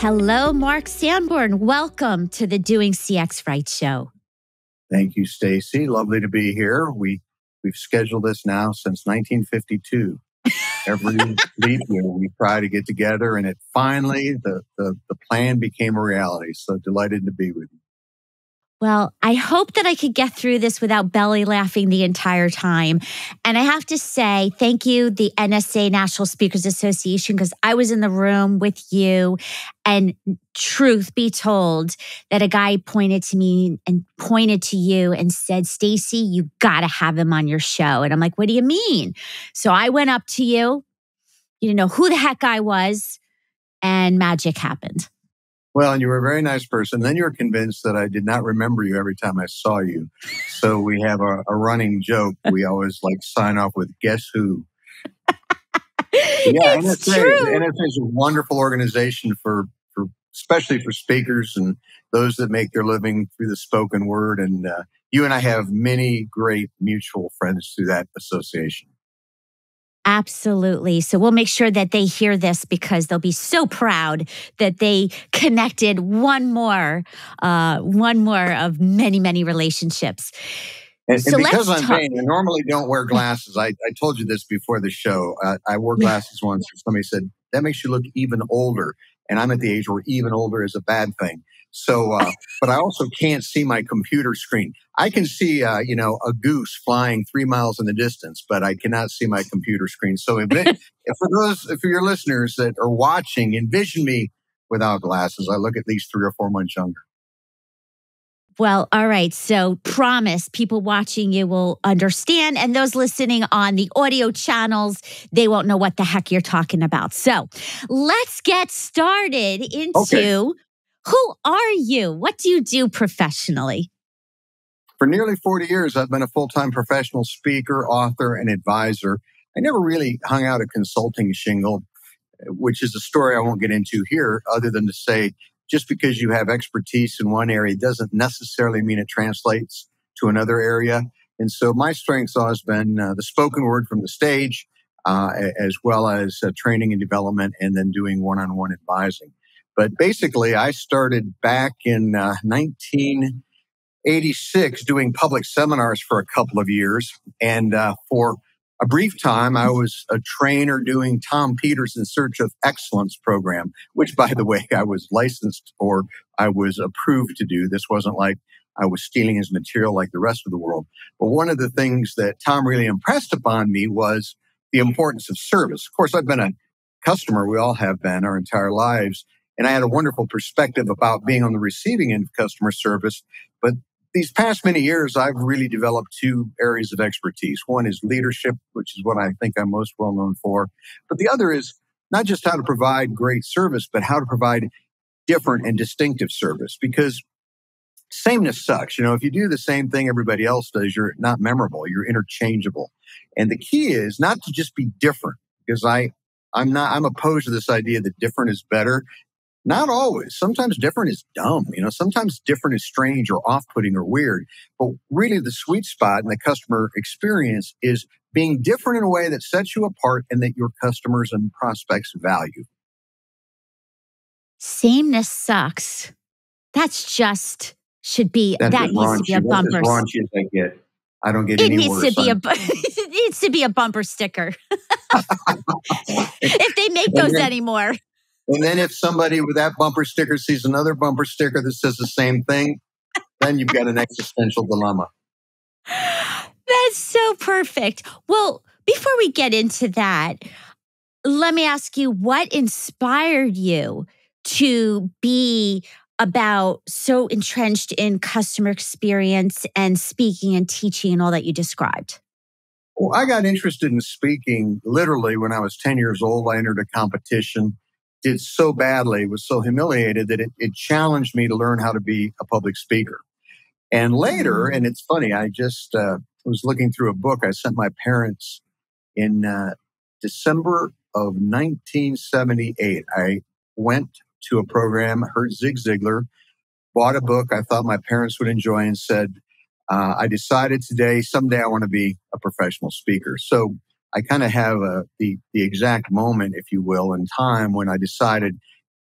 Hello, Mark Sanborn. Welcome to the Doing CX Right show. Thank you, Stacy. Lovely to be here. We've scheduled this now since 1952. Every leap year, we try to get together, and it finally, the plan became a reality. So delighted to be with you. Well, I hope that I could get through this without belly laughing the entire time. And I have to say, thank you, the NSA National Speakers Association, because I was in the room with you. And truth be told, that a guy pointed to me and pointed to you and said, Stacy, you got to have him on your show. And I'm like, what do you mean? So I went up to you. You didn't know who the heck I was. And magic happened. Well, and you were a very nice person. Then you were convinced that I did not remember you every time I saw you. So we have a running joke. We always sign off with guess who. Yeah, it's true. NSA is a wonderful organization for especially for speakers and those that make their living through the spoken word. And you and I have many great mutual friends through that association. Absolutely. So we'll make sure that they hear this because they'll be so proud that they connected one more of many, many relationships. And because I'm Bain, I normally don't wear glasses. I told you this before the show. I wore glasses once and somebody said, that makes you look even older. And I'm at the age where even older is a bad thing. So, but I also can't see my computer screen. I can see, a goose flying 3 miles in the distance, but I cannot see my computer screen. So for your listeners that are watching, envision me without glasses. I look at least 3 or 4 months younger. Well, all right. So promise people watching you will understand. And those listening on the audio channels, they won't know what the heck you're talking about. So let's get started into... Okay. Who are you? What do you do professionally? For nearly 40 years, I've been a full-time professional speaker, author, and advisor. I never really hung out a consulting shingle, which is a story I won't get into here, other than to say, just because you have expertise in one area doesn't necessarily mean it translates to another area. And so my strength's always been the spoken word from the stage, as well as training and development, and then doing one-on-one advising. But basically, I started back in 1986 doing public seminars for a couple of years. And for a brief time, I was a trainer doing Tom Peters' In Search of Excellence program, which, by the way, I was licensed or I was approved to do. This wasn't like I was stealing his material like the rest of the world. But one of the things that Tom really impressed upon me was the importance of service. Of course, I've been a customer. We all have been our entire lives. And I had a wonderful perspective about being on the receiving end of customer service. But these past many years, I've really developed two areas of expertise. One is leadership, which is what I think I'm most well known for. But the other is not just how to provide great service, but how to provide different and distinctive service. Because sameness sucks. If you do the same thing everybody else does, you're not memorable, you're interchangeable. And the key is not to just be different, because I'm opposed to this idea that different is better. Not always. Sometimes different is dumb. Sometimes different is strange or off-putting or weird. But really the sweet spot in the customer experience is being different in a way that sets you apart and that your customers and prospects value. Sameness sucks. That needs to be a bumper sticker. As raunchy as I get. I don't get any worse. It needs to be a bumper sticker. If they make those anymore. And then if somebody with that bumper sticker sees another bumper sticker that says the same thing, then you've got an existential dilemma. That's so perfect. Well, before we get into that, let me ask you, what inspired you to be so entrenched in customer experience and speaking and teaching and all that you described? Well, I got interested in speaking literally when I was 10 years old. I entered a competition. Did so badly, was so humiliated that it challenged me to learn how to be a public speaker. And later, and it's funny, I just was looking through a book I sent my parents in December of 1978. I went to a program, heard Zig Ziglar, bought a book I thought my parents would enjoy and said, I decided today, someday I want to be a professional speaker. So I kind of have the exact moment, if you will, in time when I decided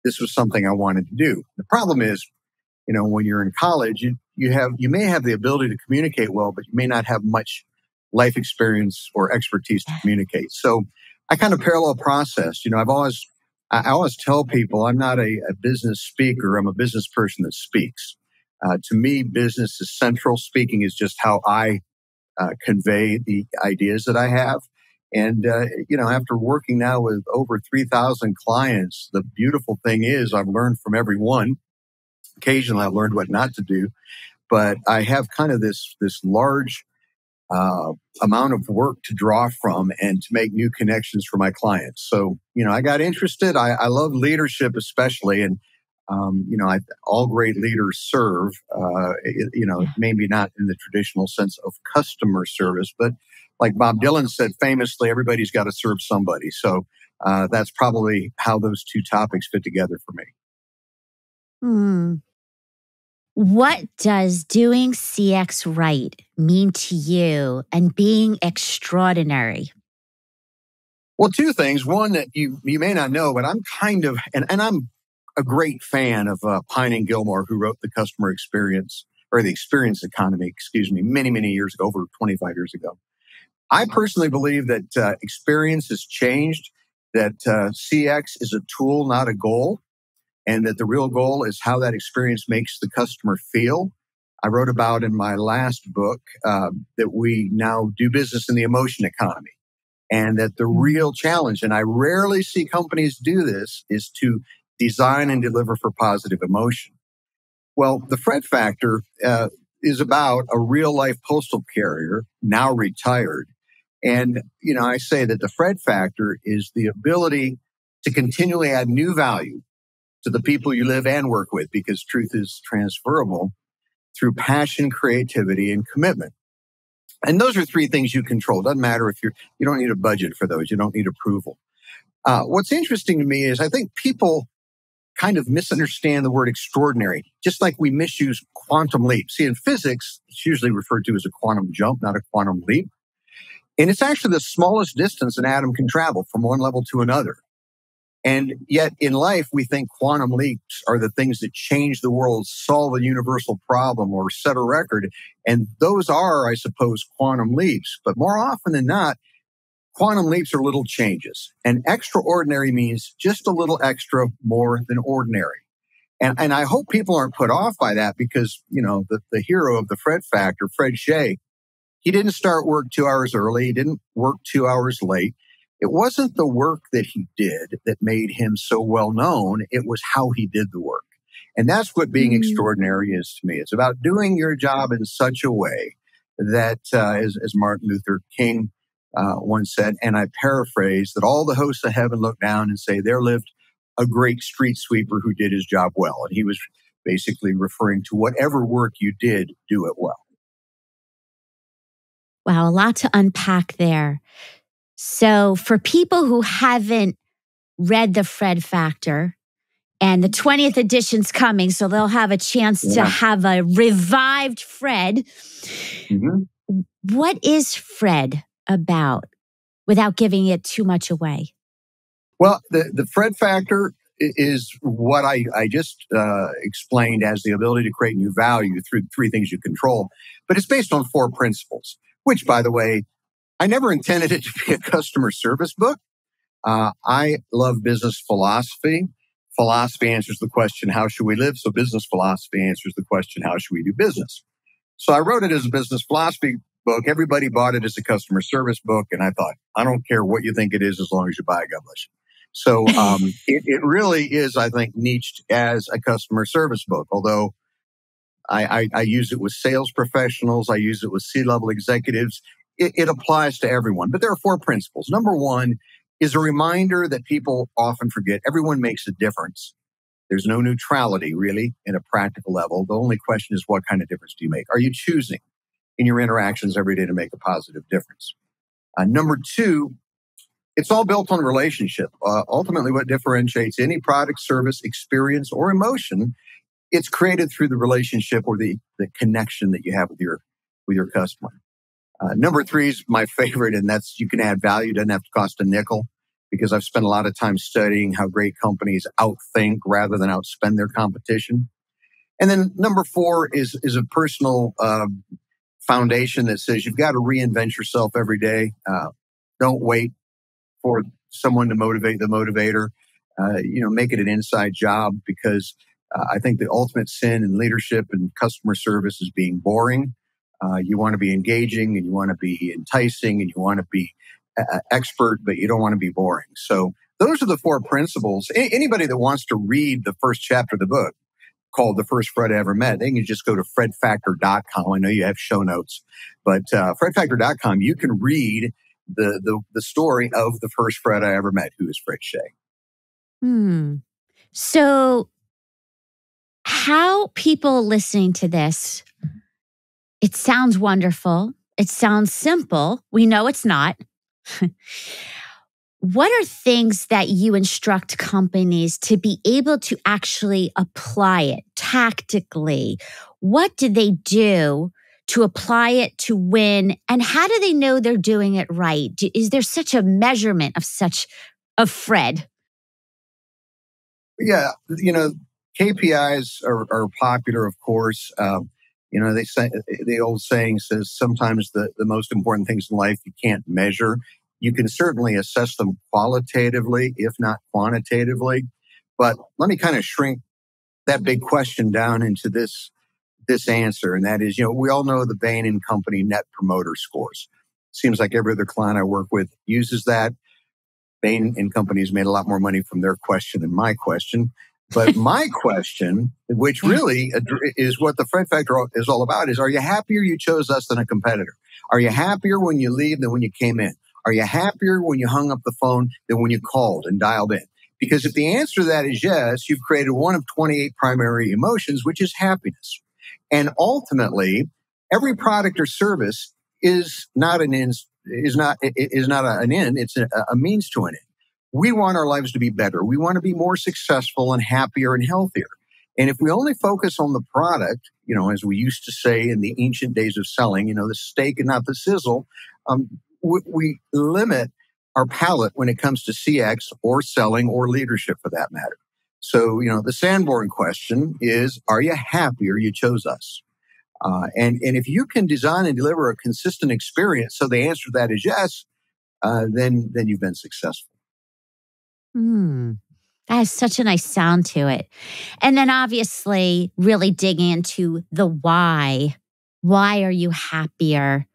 this was something I wanted to do. The problem is, you know, when you're in college, you may have the ability to communicate well, but you may not have much life experience or expertise to communicate. So I kind of parallel processed. You know, I always tell people I'm not a business speaker. I'm a business person that speaks. To me, business is central. Speaking is just how I convey the ideas that I have. And, you know, after working now with over 3,000 clients, the beautiful thing is I've learned from every one. Occasionally, I've learned what not to do. But I have kind of this large amount of work to draw from and to make new connections for my clients. So, you know, I got interested. I love leadership especially. And, you know, all great leaders serve, you know, maybe not in the traditional sense of customer service, but like Bob Dylan said famously, everybody's got to serve somebody. So that's probably how those two topics fit together for me. Hmm. What does doing CX right mean to you and being extraordinary? Well, two things. One that you may not know, but I'm kind of, and I'm a great fan of Pine and Gilmore, who wrote The Experience Economy, many, many years ago, over 25 years ago. I personally believe that experience has changed, that CX is a tool, not a goal, and that the real goal is how that experience makes the customer feel. I wrote about in my last book that we now do business in the emotion economy, and that the real challenge, and I rarely see companies do this, is to design and deliver for positive emotion. Well, the Fred Factor is about a real-life postal carrier, now retired. And, you know, I say that the Fred Factor is the ability to continually add new value to the people you live and work with, because truth is transferable, through passion, creativity, and commitment. And those are three things you control. Doesn't matter if you don't need a budget for those. You don't need approval. What's interesting to me is I think people kind of misunderstand the word extraordinary, just like we misuse quantum leap. See, in physics, it's usually referred to as a quantum jump, not a quantum leap. And it's actually the smallest distance an atom can travel from one level to another. And yet in life, we think quantum leaps are the things that change the world, solve a universal problem, or set a record. And those are, I suppose, quantum leaps. But more often than not, quantum leaps are little changes. And extraordinary means just a little extra more than ordinary. And I hope people aren't put off by that, because, you know, the hero of the Fred Factor, Fred Shea, he didn't start work 2 hours early. He didn't work 2 hours late. It wasn't the work that he did that made him so well known. It was how he did the work. And that's what being extraordinary is to me. It's about doing your job in such a way that, as Martin Luther King once said, and I paraphrase, that all the hosts of heaven look down and say, there lived a great street sweeper who did his job well. And he was basically referring to whatever work you did, do it well. Wow, a lot to unpack there. So for people who haven't read The Fred Factor, and the 20th edition's coming, so they'll have a chance to have a revived Fred. Mm-hmm. What is Fred about, without giving it too much away? Well, the Fred Factor is what I just explained as the ability to create new value through three things you control. But it's based on four principles, which, by the way, I never intended it to be a customer service book. I love business philosophy. Philosophy answers the question, how should we live? So business philosophy answers the question, how should we do business? So I wrote it as a business philosophy book. Everybody bought it as a customer service book. And I thought, I don't care what you think it is, as long as you buy it, God bless you. So it really is, I think, niched as a customer service book, although I use it with sales professionals. I use it with C-level executives. It applies to everyone, but there are four principles. Number one is a reminder that people often forget. Everyone makes a difference. There's no neutrality, really, in a practical level. The only question is, what kind of difference do you make? Are you choosing in your interactions every day to make a positive difference? Number two, it's all built on relationship. Ultimately, what differentiates any product, service, experience, or emotion, it's created through the relationship or the connection that you have with your customer. Number three is my favorite, and that's you can add value. Doesn't have to cost a nickel. because I've spent a lot of time studying how great companies outthink rather than outspend their competition. And then number four is a personal foundation that says you've got to reinvent yourself every day. Don't wait for someone to motivate the motivator. Make it an inside job, because I think the ultimate sin in leadership and customer service is being boring. You want to be engaging, and you want to be enticing, and you want to be expert, but you don't want to be boring. So those are the four principles. Anybody that wants to read the first chapter of the book, called The First Fred I Ever Met, they can just go to fredfactor.com. I know you have show notes, but fredfactor.com, you can read the story of the first Fred I ever met, who is Fred Shea. So how people listening to this, it sounds wonderful. It sounds simple. We know it's not. What are things that you instruct companies to be able to actually apply it tactically? What do they do to apply it to win? And how do they know they're doing it right? Is there such a measurement of Fred? Yeah, KPIs are popular, of course. They say, the old saying says sometimes the most important things in life you can't measure. You can certainly assess them qualitatively, if not quantitatively. But let me kind of shrink that big question down into this answer. And that is, we all know the Bain and Company Net Promoter Scores. Seems like every other client I work with uses that. Bain and Company's made a lot more money from their question than my question. But my question, which really is what the Fred Factor is all about, is, are you happier you chose us than a competitor? Are you happier when you leave than when you came in? Are you happier when you hung up the phone than when you called and dialed in? Because if the answer to that is yes, you've created one of 28 primary emotions, which is happiness. And ultimately, every product or service is not an end. It's a means to an end. We want our lives to be better. We want to be more successful and happier and healthier. And if we only focus on the product, as we used to say in the ancient days of selling, the steak and not the sizzle, we limit our palate when it comes to CX or selling or leadership for that matter. So, the Sanborn question is, are you happier you chose us? And if you can design and deliver a consistent experience, so the answer to that is yes, then you've been successful. That has such a nice sound to it. And then obviously really dig into the why. Why are you happier?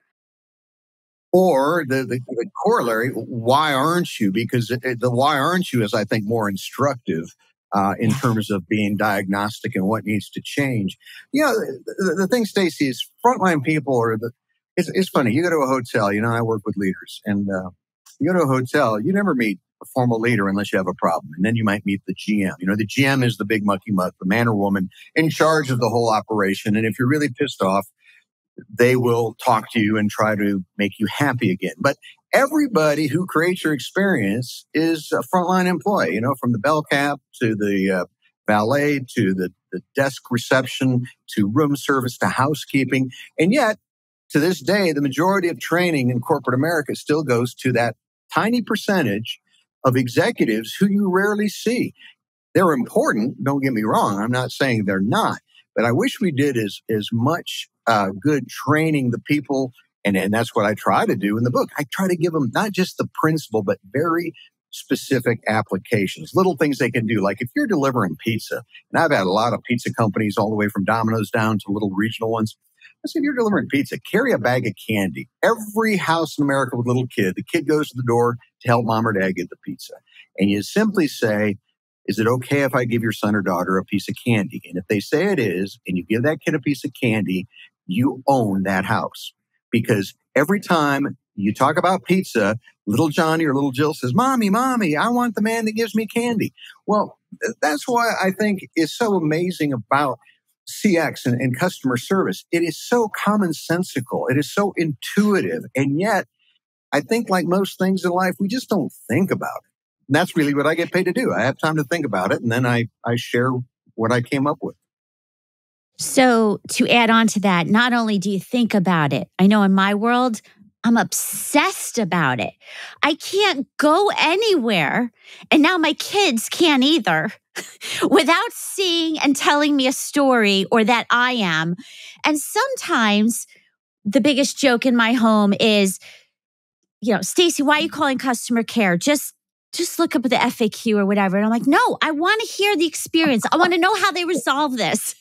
Or the corollary, why aren't you? Because the why aren't you is, I think, more instructive in terms of being diagnostic and what needs to change. The thing, Stacy, is frontline people are it's funny. You go to a hotel, I work with leaders, and you go to a hotel, you never meet a formal leader unless you have a problem. And then you might meet the GM. The GM is the big mucky muck, the man or woman in charge of the whole operation. And if you're really pissed off, they will talk to you and try to make you happy again. But everybody who creates your experience is a frontline employee, from the bellcap to the valet to the desk reception to room service to housekeeping. And yet, to this day, the majority of training in corporate America still goes to that tiny percentage of executives who you rarely see. They're important, don't get me wrong. I'm not saying they're not. But I wish we did as much good training the people, and that's what I try to do in the book. I try to give them not just the principle, but very specific applications, little things they can do. Like if you're delivering pizza, and I've had a lot of pizza companies all the way from Domino's down to little regional ones. I said, if you're delivering pizza, carry a bag of candy. Every house in America with a little kid, the kid goes to the door to help mom or dad get the pizza. And you simply say, is it okay if I give your son or daughter a piece of candy? And if they say it is, and you give that kid a piece of candy, you own that house. Because every time you talk about pizza, little Johnny or little Jill says, Mommy, I want the man that gives me candy. Well, that's why I think it's so amazing about CX and customer service. It is so commonsensical. It is so intuitive. And yet, I think like most things in life, we just don't think about it. And that's really what I get paid to do. I have time to think about it, and then I share what I came up with. So to add on to that, not only do you think about it, I know in my world, I'm obsessed about it. I can't go anywhere. And now my kids can't either without seeing and telling me a story or that I am. And sometimes the biggest joke in my home is, you know, Stacy, why are you calling customer care? Just look up the FAQ or whatever. And I'm like, no, I want to hear the experience. I want to know how they resolve this.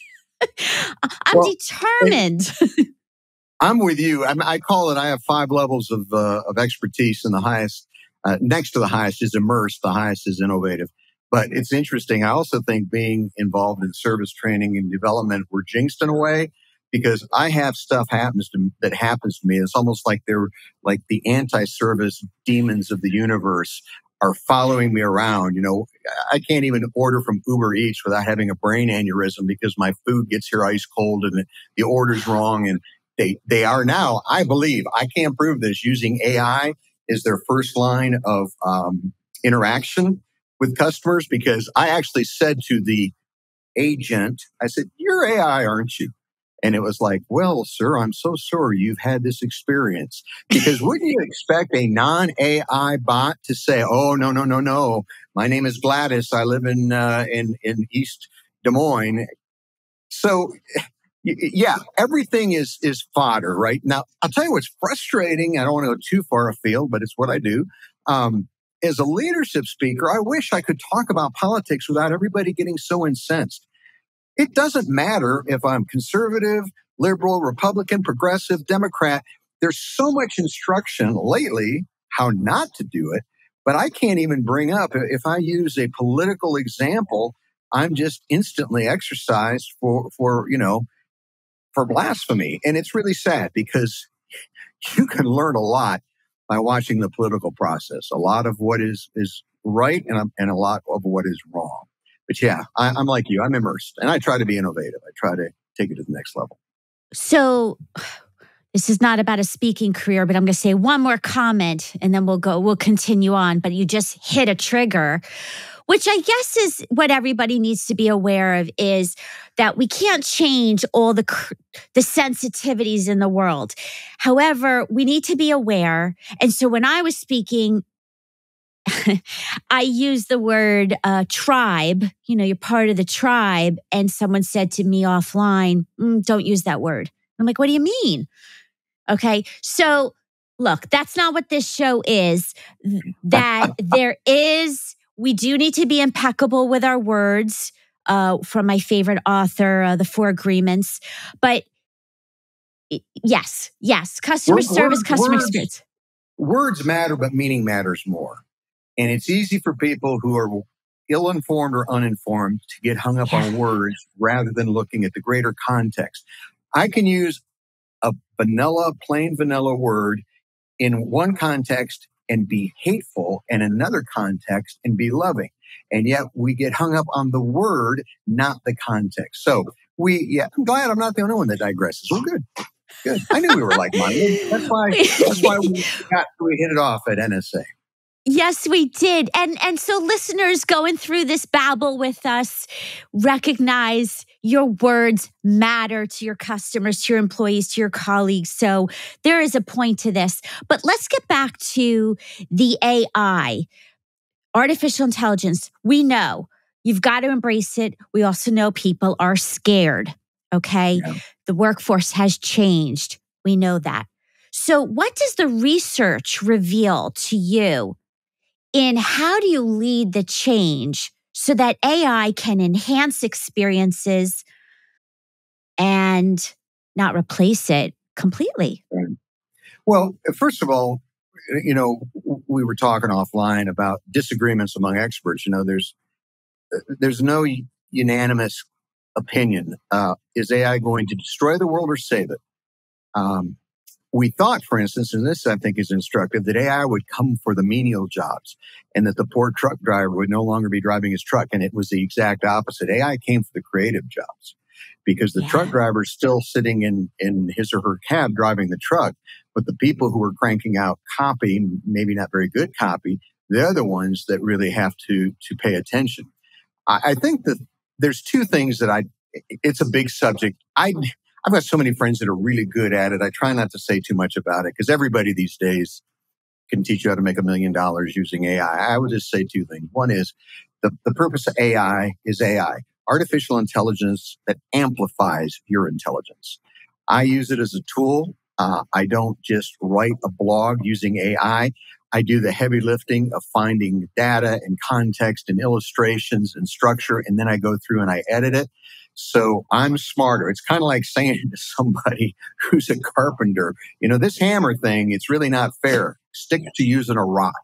I'm determined. I'm with you. I call it, I have 5 levels of expertise, and the highest, next to the highest is immersed, the highest is innovative. But it's interesting. I also think being involved in service training and development, we're jinxed in a way, because I have stuff happens to me. It's almost like they're like the anti-service demons of the universe are following me around. You know, I can't even order from Uber Eats without having a brain aneurysm because my food gets here ice cold and the order's wrong. And they are now, I believe, I can't prove this, using AI is their first line of interaction with customers, because I actually said to the agent, I said, "You're AI, aren't you?" And it was like, "Well, sir, I'm so sorry you've had this experience." Because wouldn't you expect a non-AI bot to say, "Oh, no, my name is Gladys. I live in East Des Moines." So yeah, everything is fodder, right? Now, I'll tell you what's frustrating. I don't want to go too far afield, but it's what I do. As a leadership speaker, I wish I could talk about politics without everybody getting so incensed. It doesn't matter if I'm conservative, liberal, Republican, progressive, Democrat. There's so much instruction lately how not to do it, but I can't even bring up, if I use a political example, I'm just instantly exercised for blasphemy. And it's really sad, because you can learn a lot by watching the political process, a lot of what is right and a lot of what is wrong. But yeah, I'm like you, I'm immersed. And I try to be innovative. I try to take it to the next level. So this is not about a speaking career, but I'm going to say one more comment and then we'll continue on. But you just hit a trigger, which I guess is what everybody needs to be aware of, is that we can't change all the sensitivities in the world. However, we need to be aware. And so when I was speaking, I used the word tribe. You know, you're part of the tribe. And someone said to me offline, "Don't use that word." I'm like, "What do you mean?" Okay. So look, that's not what this show is. That we do need to be impeccable with our words, from my favorite author, The Four Agreements. But yes, customer service, customer experience. Words matter, but meaning matters more. And it's easy for people who are ill-informed or uninformed to get hung up on words rather than looking at the greater context. I can use a plain vanilla word in one context and be hateful, and another context and be loving. And yet we get hung up on the word, not the context. So I'm glad I'm not the only one that digresses. We're good. I knew we were like minded. That's why we hit it off at NSA. Yes, we did. And so listeners going through this babble with us, recognize your words matter to your customers, to your employees, to your colleagues. So there is a point to this. But let's get back to the AI, artificial intelligence. We know you've got to embrace it. We also know people are scared, okay? Yeah. The workforce has changed. We know that. So what does the research reveal to you? In how do you lead the change so that AI can enhance experiences and not replace it completely? Well, first of all, you know, we were talking offline about disagreements among experts. You know, there's no unanimous opinion. Is AI going to destroy the world or save it? We thought, for instance, and this I think is instructive, that AI would come for the menial jobs and that the poor truck driver would no longer be driving his truck. And it was the exact opposite. AI came for the creative jobs, because the truck driver is still sitting in his or her cab driving the truck. But the people who are cranking out copy, maybe not very good copy, they're the ones that really have to pay attention. I think that there's two things that it's a big subject. I I've got so many friends that are really good at it. I try not to say too much about it because everybody these days can teach you how to make $1 million using AI. I would just say two things. One is the purpose of AI is AI, artificial intelligence that amplifies your intelligence. I use it as a tool. I don't just write a blog using AI. I do the heavy lifting of finding data and context and illustrations and structure, and then I go through and I edit it. So I'm smarter. It's kind of like saying to somebody who's a carpenter, you know, this hammer thing, it's really not fair. Stick to using a rock.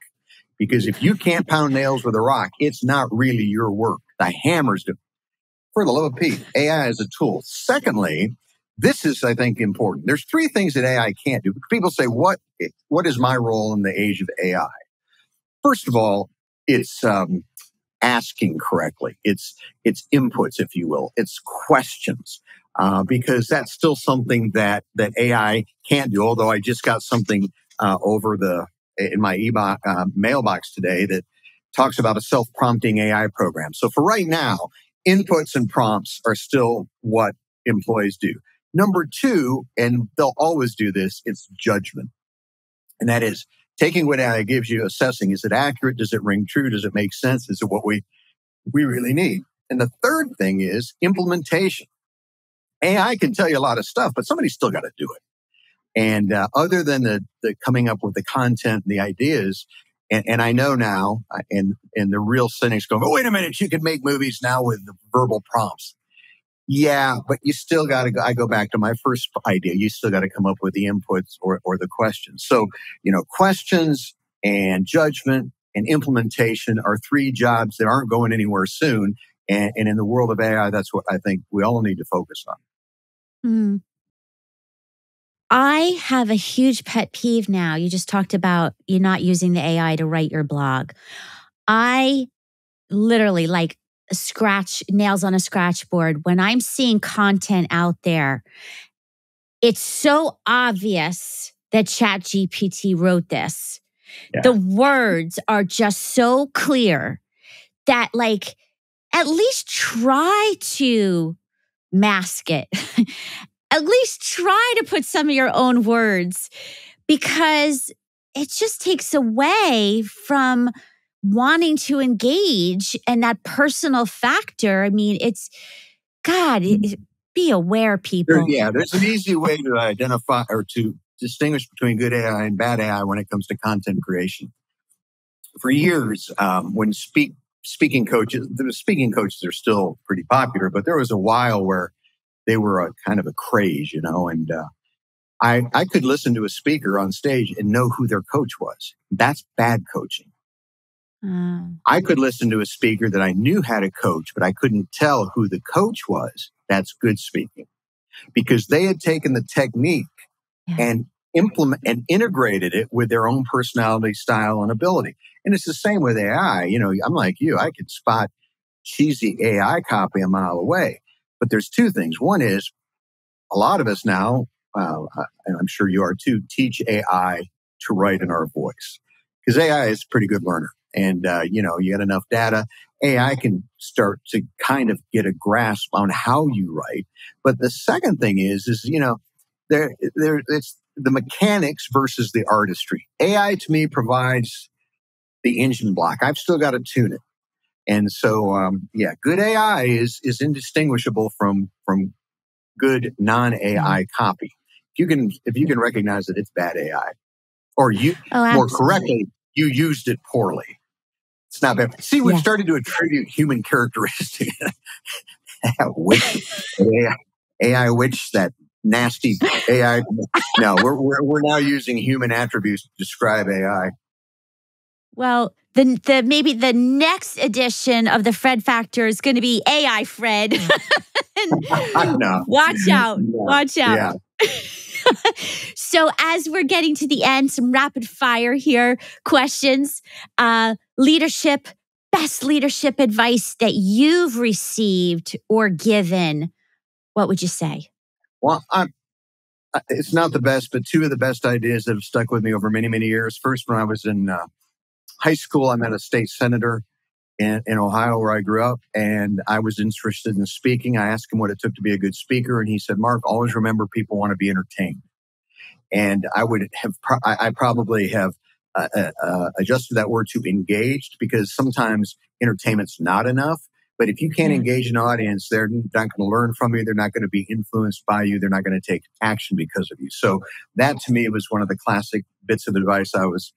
Because if you can't pound nails with a rock, it's not really your work. The hammers do. For the love of Pete, AI is a tool. Secondly, this is, I think, important. There's three things that AI can't do. People say, what is my role in the age of AI? First of all, it's asking correctly. It's inputs, if you will. It's questions, because that's still something that AI can't do. Although I just got something in my mailbox today that talks about a self-prompting AI program. So for right now, inputs and prompts are still what employees do. Number two, and they'll always do this, it's judgment. And that is taking what AI gives you, assessing, is it accurate? Does it ring true? Does it make sense? Is it what we really need? And the third thing is implementation. AI can tell you a lot of stuff, but somebody's still got to do it. And other than the coming up with the content and the ideas, and I know now, and the real cynics go, oh, wait a minute, you can make movies now with the verbal prompts. Yeah, but you still got to go. I go back to my first idea. You still got to come up with the inputs or the questions. So, you know, questions and judgment and implementation are three jobs that aren't going anywhere soon. And in the world of AI, that's what I think we all need to focus on. Mm. I have a huge pet peeve now. You just talked about you not using the AI to write your blog. I literally like nails on a scratch board. When I'm seeing content out there, it's so obvious that ChatGPT wrote this. Yeah. The words are just so clear that, like, at least try to mask it. At least try to put some of your own words, because it just takes away from wanting to engage and that personal factor. I mean, it's, God, be aware, people. There's an easy way to identify or to distinguish between good AI and bad AI when it comes to content creation. For years, when speaking coaches are still pretty popular, but there was a while where they were a kind of a craze, you know, and I could listen to a speaker on stage and know who their coach was. That's bad coaching. I could listen to a speaker that I knew had a coach, but I couldn't tell who the coach was. That's good speaking, because they had taken the technique and integrated it with their own personality, style, and ability. And it's the same with AI. You know, I'm like you. I can spot cheesy AI copy a mile away. But there's two things. One is a lot of us now, and I'm sure you are too, teach AI to write in our voice, because AI is a pretty good learner. And, you know, you get enough data, AI can start to kind of get a grasp on how you write. But the second thing is, you know, it's the mechanics versus the artistry. AI to me provides the engine block. I've still got to tune it. And so, good AI is indistinguishable from good non-AI copy. If you can recognize that it's bad AI, or more correctly, you used it poorly. It's not bad. See, we've started to attribute human characteristics. AI witch, that nasty AI. No, we're now using human attributes to describe AI. Well, the maybe the next edition of the Fred Factor is going to be AI Fred. No. Watch out! No. Watch out! Yeah. So as we're getting to the end, some rapid fire here questions. Leadership, best leadership advice that you've received or given. What would you say? Well, it's not the best, but two of the best ideas that have stuck with me over many, many years. First, when I was in high school, I met a state senator in Ohio where I grew up, and I was interested in speaking. I asked him what it took to be a good speaker, and he said, Mark, always remember people want to be entertained. And I would have, I probably have adjusted that word to engaged, because sometimes entertainment's not enough. But if you can't engage an audience, they're not going to learn from you. They're not going to be influenced by you. They're not going to take action because of you. So that to me was one of the classic bits of advice I was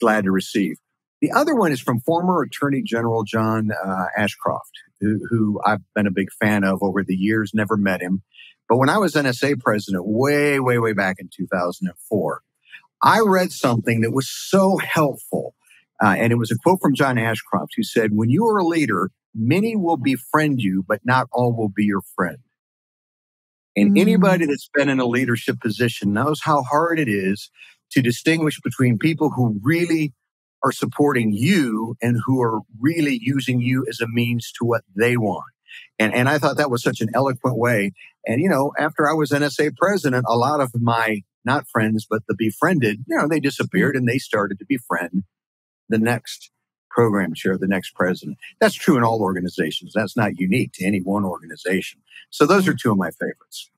glad to receive. The other one is from former Attorney General John Ashcroft, who I've been a big fan of over the years, never met him. But when I was NSA president way back in 2004, I read something that was so helpful. And it was a quote from John Ashcroft, who said, when you are a leader, many will befriend you, but not all will be your friend. And anybody that's been in a leadership position knows how hard it is to distinguish between people who really are supporting you and who are really using you as a means to what they want. And I thought that was such an eloquent way. And, you know, after I was NSA president, a lot of my, not friends, but the befriended, you know, they disappeared and they started to befriend the next program chair, the next president. That's true in all organizations. That's not unique to any one organization. So those are two of my favorites.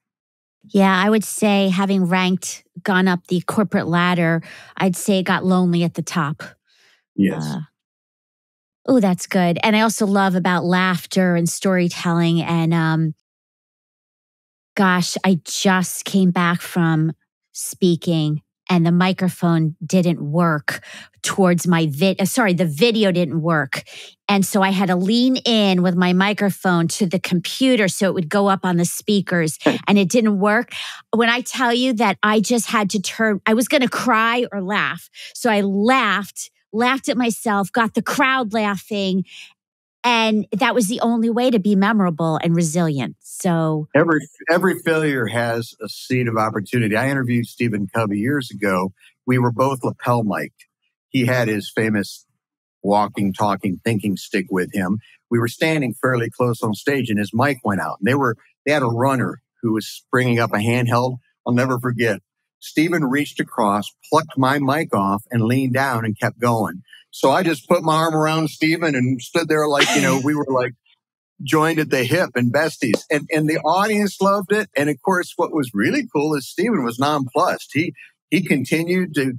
Yeah, I would say having ranked, gone up the corporate ladder, I'd say it got lonely at the top. Yes. Oh, that's good. And I also love about laughter and storytelling. And gosh, I just came back from speaking and the microphone didn't work towards my the video didn't work. And so I had to lean in with my microphone to the computer so it would go up on the speakers, and it didn't work. When I tell you that I just had to turn, I was going to cry or laugh. So I laughed at myself, got the crowd laughing. And that was the only way to be memorable and resilient. So every failure has a seed of opportunity. I interviewed Stephen Covey years ago. We were both lapel mic'd. He had his famous walking, talking, thinking stick with him. We were standing fairly close on stage, and his mic went out. And they had a runner who was bringing up a handheld. I'll never forget. Stephen reached across, plucked my mic off, and leaned down and kept going. So I just put my arm around Stephen and stood there like, you know, we were like joined at the hip and besties. And the audience loved it. And of course, what was really cool is Stephen was nonplussed. He continued to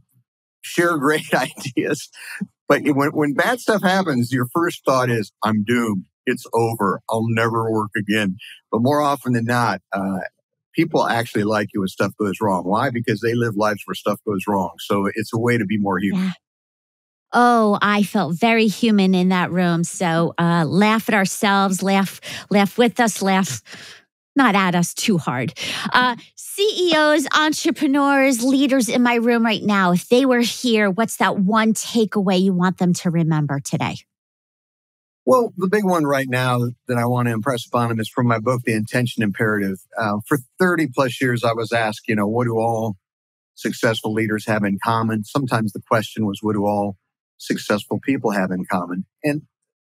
share great ideas. But when bad stuff happens, your first thought is, I'm doomed. It's over. I'll never work again. But more often than not, people actually like you when stuff goes wrong. Why? Because they live lives where stuff goes wrong. So it's a way to be more human. Yeah. Oh, I felt very human in that room. So laugh at ourselves, laugh with us, laugh not at us too hard. CEOs, entrepreneurs, leaders in my room right now, if they were here, what's that one takeaway you want them to remember today? Well, the big one right now that I want to impress upon them is from my book, The Intention Imperative. For 30 plus years, I was asked, you know, what do all successful leaders have in common? Sometimes the question was, what do all successful people have in common? And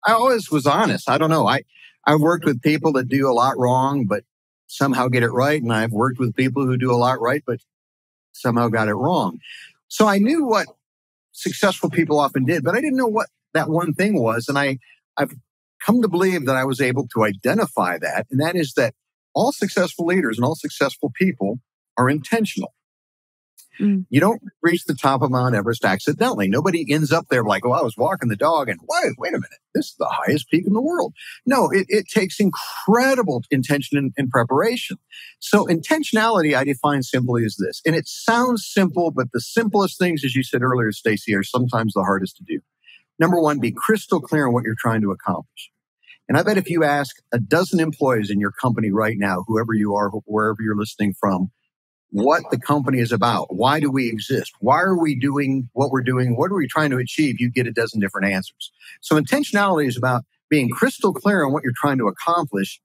I always was honest. I don't know. I've worked with people that do a lot wrong, but somehow get it right. And I've worked with people who do a lot right, but somehow got it wrong. So I knew what successful people often did, but I didn't know what that one thing was. And I've come to believe that I was able to identify that. And that is that all successful leaders and all successful people are intentional. You don't reach the top of Mount Everest accidentally. Nobody ends up there like, oh, I was walking the dog and wait a minute, this is the highest peak in the world. No, it takes incredible intention and preparation. So intentionality I define simply as this, and it sounds simple, but the simplest things, as you said earlier, Stacy, are sometimes the hardest to do. Number one, be crystal clear on what you're trying to accomplish. And I bet if you ask a dozen employees in your company right now, whoever you are, wherever you're listening from, what the company is about. Why do we exist? Why are we doing what we're doing? What are we trying to achieve? You get a dozen different answers. So intentionality is about being crystal clear on what you're trying to accomplish.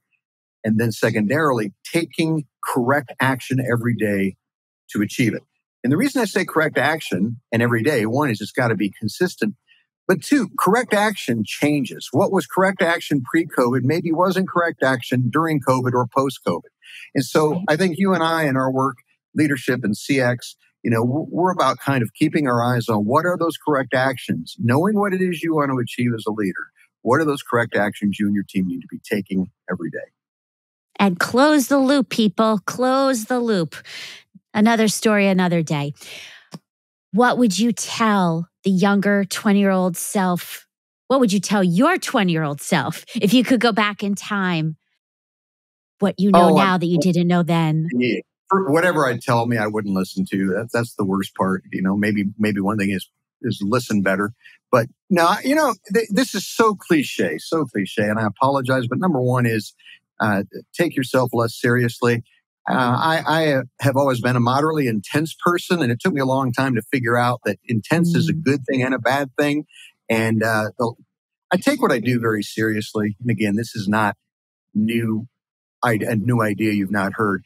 And then secondarily, taking correct action every day to achieve it. And the reason I say correct action and every day, one is it's got to be consistent. But two, correct action changes. What was correct action pre-COVID maybe wasn't correct action during COVID or post-COVID. And so I think you and I in our work, leadership and CX, You know, we're about kind of keeping our eyes on what are those correct actions, knowing what it is you want to achieve as a leader. What are those correct actions you and your team need to be taking every day? And close the loop, people. Close the loop. Another story, another day. What would you tell the younger 20-year-old self? What would you tell your 20-year-old self if you could go back in time? What you know now that you didn't know then? Yeah. Whatever I'd tell me, I wouldn't listen to. That's the worst part. You know, maybe one thing is listen better. But no, you know, this is so cliche. And I apologize. But number one is take yourself less seriously. I have always been a moderately intense person. And it took me a long time to figure out that intense is a good thing and a bad thing. And I take what I do very seriously. And again, this is not a new idea you've not heard.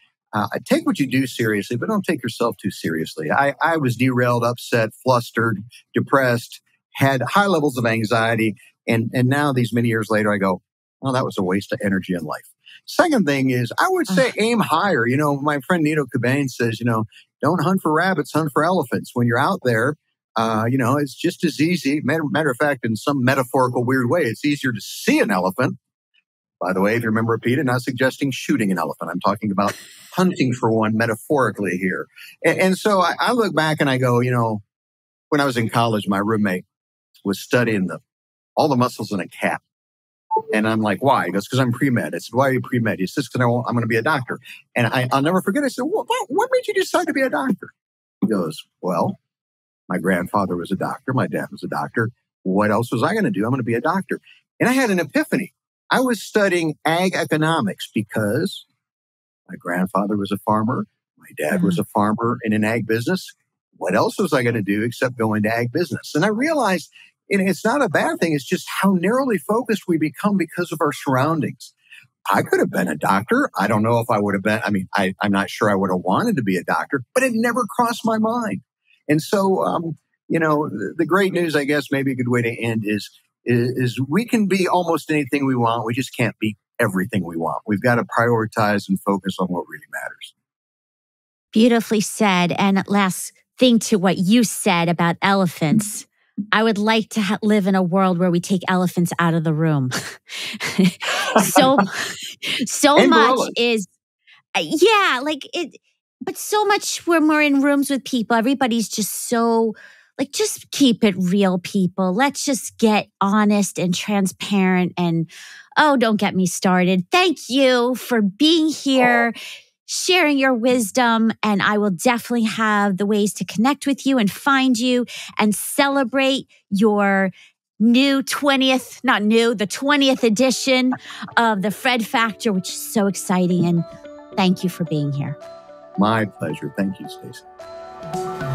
Take what you do seriously, but don't take yourself too seriously. I was derailed, upset, flustered, depressed, had high levels of anxiety. And now these many years later, I go, well, that was a waste of energy and life. Second thing is, I would say aim higher. You know, my friend Nito Cabane says, you know, don't hunt for rabbits, hunt for elephants. When you're out there, you know, it's just as easy. Matter of fact, in some metaphorical weird way, it's easier to see an elephant. By the way, if you remember, Pete, I'm not suggesting shooting an elephant. I'm talking about hunting for one metaphorically here. And so I look back and I go, you know, when I was in college, my roommate was studying all the muscles in a cat. And I'm like, why? He goes, because I'm pre-med. I said, why are you pre-med? He says, because I'm going to be a doctor. And I'll never forget. I said, what made you decide to be a doctor? He goes, well, my grandfather was a doctor. My dad was a doctor. What else was I going to do? I'm going to be a doctor. And I had an epiphany. I was studying ag economics because my grandfather was a farmer. My dad was a farmer in an ag business. What else was I going to do except go into ag business? And I realized, and it's not a bad thing. It's just how narrowly focused we become because of our surroundings. I could have been a doctor. I don't know if I would have been. I mean, I'm not sure I would have wanted to be a doctor, but it never crossed my mind. And so, you know, the great news, I guess, maybe a good way to end is we can be almost anything we want. We just can't be everything we want. We've got to prioritize and focus on what really matters. Beautifully said. And last thing to what you said about elephants. I would like to live in a world where we take elephants out of the room. so much is, yeah, like it, but so much when we're in rooms with people, everybody's just so... Like, just keep it real, people. Let's just get honest and transparent. And don't get me started. Thank you for being here, sharing your wisdom. And I will definitely have the ways to connect with you and find you and celebrate your the 20th edition of The Fred Factor, which is so exciting. And thank you for being here. My pleasure. Thank you, Stacy.